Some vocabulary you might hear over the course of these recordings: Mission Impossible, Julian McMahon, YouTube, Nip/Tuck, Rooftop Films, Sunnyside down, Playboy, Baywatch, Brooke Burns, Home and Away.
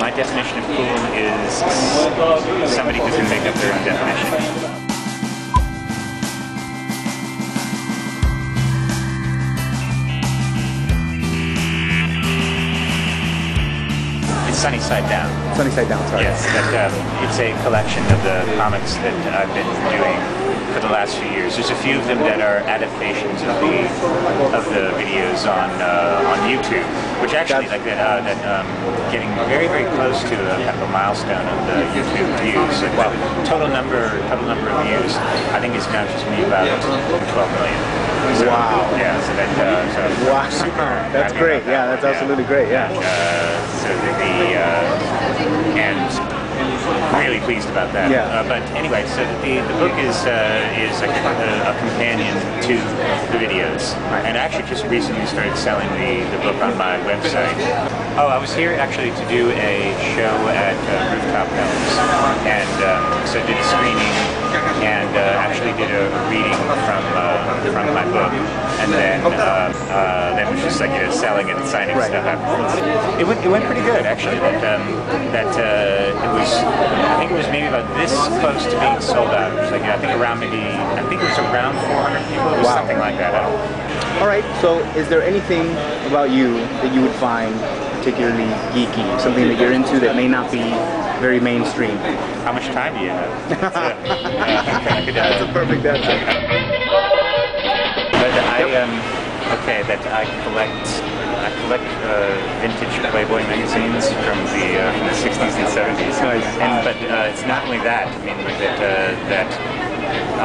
My definition of cool is somebody who can make up their own definition. Sunnyside Down. Sunnyside Down, sorry. Yes, that, it's a collection of the comics that I've been doing for the last few years. There's a few of them that are adaptations of the videos on YouTube, which actually getting very, very close to kind of a milestone of the YouTube views. And wow. Total number of views, I think it's now just me about 12 million. So, wow! Yeah, so that, wow. Super, that's great. Yeah, that's absolutely great. Yeah. So and really pleased about that. Yeah. But anyway, so the book is a companion to the videos, and I actually just recently started selling the book on my website. Oh, I was here actually to do a show at Rooftop Films, and so I did a screening and actually did a reading from my book, and then was just selling it and signing stuff afterwards. It went pretty good actually. It was, I think it was maybe about this close to being sold out. It was around 400 people. It was something like that. All right. So, is there anything about you that you would find particularly geeky? Something that you're into that may not be very mainstream? How much time do you have? That's a perfect answer. I collect vintage Playboy magazines from the 60s and 70s. Nice. But it's not only that. I mean, that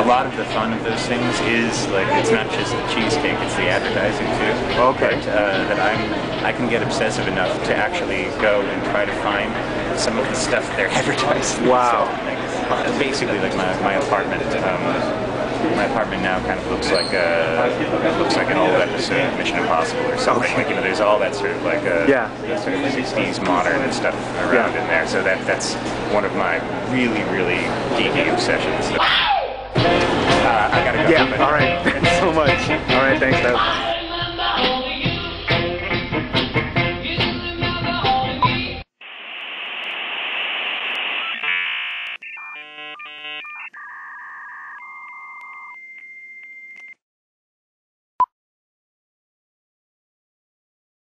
a lot of the fun of those things is it's not just the cheesecake; it's the advertising too. Okay. I can get obsessive enough to actually go and try to find some of the stuff they're advertising. Wow. So, basically, my apartment. My apartment now kind of looks like an old episode of Mission Impossible or something. Okay. There's all that sort of sort of 60s modern and stuff around in there. So that's one of my really, really geeky obsessions. I gotta go. Yeah. All right. Thanks so much. All right. Thanks, Doug.